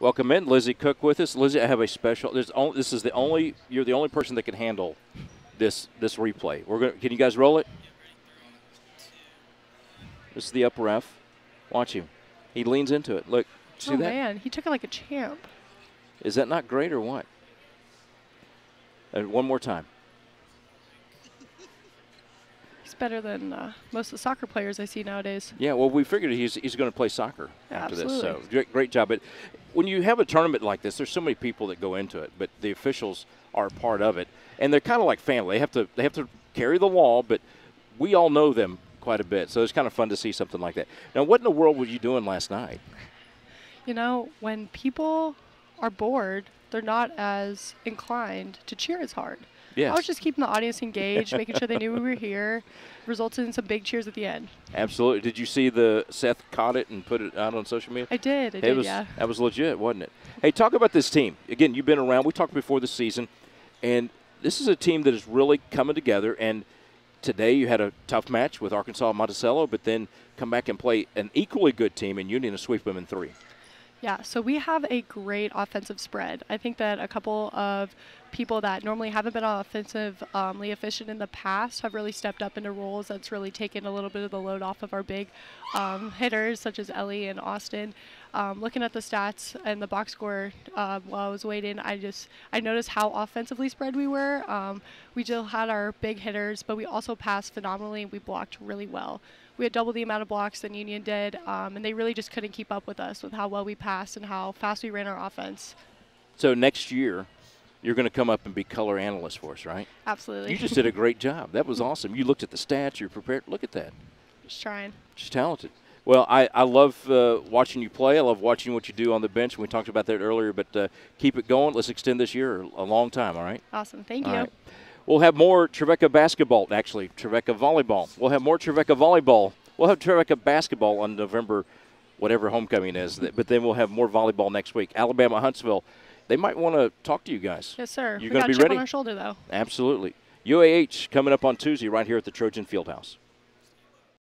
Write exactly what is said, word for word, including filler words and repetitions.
Welcome in, Lizzie Cook, with us. Lizzie, I have a special. There's only, this is the only. You're the only person that can handle this this replay. We're going. Can you guys roll it? This is the up ref. Watch him. He leans into it. Look. See oh that? Man, he took it like a champ. Is that not great or what? And one more time. He's better than uh, most of the soccer players I see nowadays. Yeah, well, we figured he's, he's going to play soccer after Absolutely. this. So great, great job. But when you have a tournament like this, there's so many people that go into it, but the officials are part of it, and they're kind of like family. They have to they have to carry the wall, but we all know them quite a bit. So it's kind of fun to see something like that. Now, what in the world were you doing last night? You know, when people are bored, they're not as inclined to cheer as hard. Yes. I was just keeping the audience engaged, making sure they knew we were here. Resulted in some big cheers at the end. Absolutely. Did you see the Seth caught it and put it out on social media? I did. I it did, was, yeah. That was legit, wasn't it? Hey, talk about this team. Again, you've been around. We talked before the season, and this is a team that is really coming together. And today you had a tough match with Arkansas Monticello, but then come back and play an equally good team in Union and sweep them in three. Yeah, so we have a great offensive spread. I think that a couple of people that normally haven't been offensively um, efficient in the past have really stepped up into roles that's really taken a little bit of the load off of our big um, hitters, such as Ellie and Austin. Um, looking at the stats and the box score uh, while I was waiting, I just I noticed how offensively spread we were. Um, we still had our big hitters, but we also passed phenomenally. We blocked really well. We had double the amount of blocks than Union did, um, and they really just couldn't keep up with us with how well we passed and how fast we ran our offense. So next year, you're going to come up and be color analyst for us, right? Absolutely. You just did a great job. That was awesome. You looked at the stats. You're prepared. Look at that. Just trying. She's talented. Well, I, I love uh, watching you play. I love watching what you do on the bench. We talked about that earlier, but uh, keep it going. Let's extend this year a long time, all right? Awesome. Thank you. All right. We'll have more Trevecca basketball, actually, Trevecca volleyball. We'll have more Trevecca volleyball. We'll have Trevecca basketball on November, whatever homecoming is, but then we'll have more volleyball next week. Alabama Huntsville, they might want to talk to you guys. Yes, sir. You're going to be ready? We got a chip on our shoulder, though. Absolutely. U A H coming up on Tuesday right here at the Trojan Fieldhouse.